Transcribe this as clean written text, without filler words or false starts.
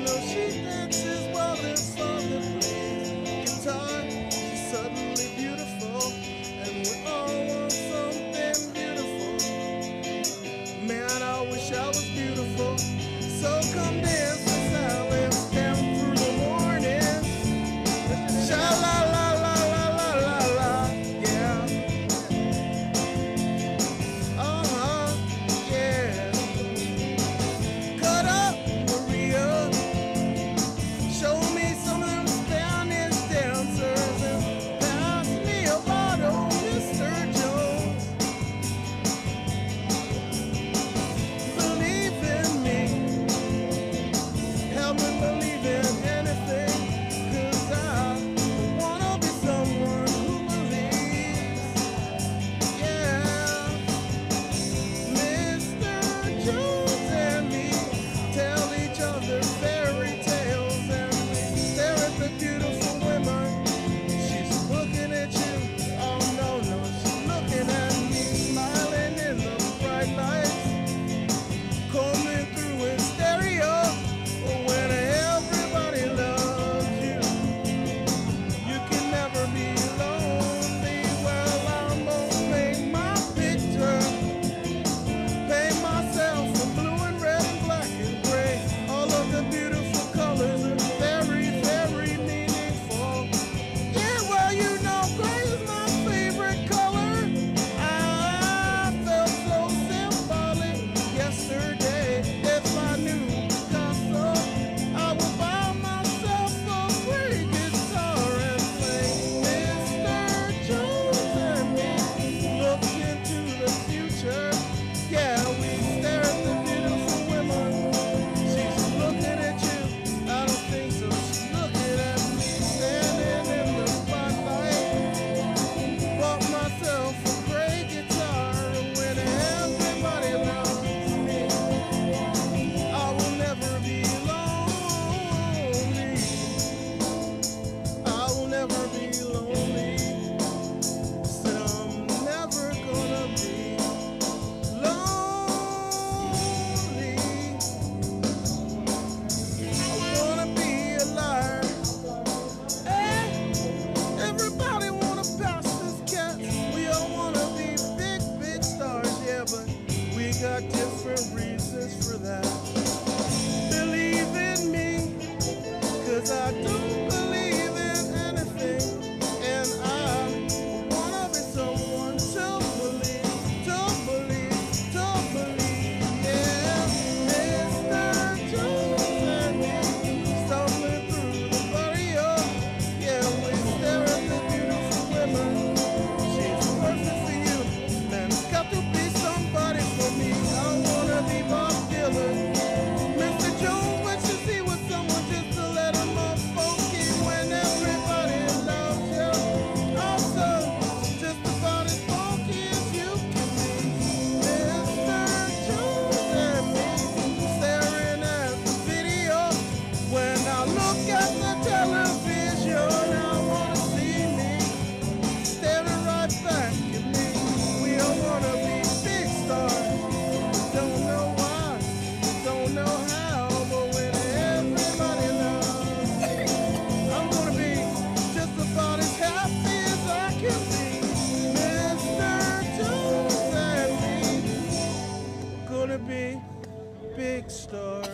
You know she thinks she's wild and fun and plays guitar. She's suddenly beautiful, and we all want something beautiful. Man, I wish I was beautiful. So come dance with silence down through the morning. Sha-la-la. Got different reasons for that. Believe in me, cause I don't believe in anything, and I wanna be someone to believe, yeah. Mr. Jones and me, stumbling through the barrio, yeah, we stare at the beautiful women, she's perfect for you, man's got to be somebody for me. Gonna be big star.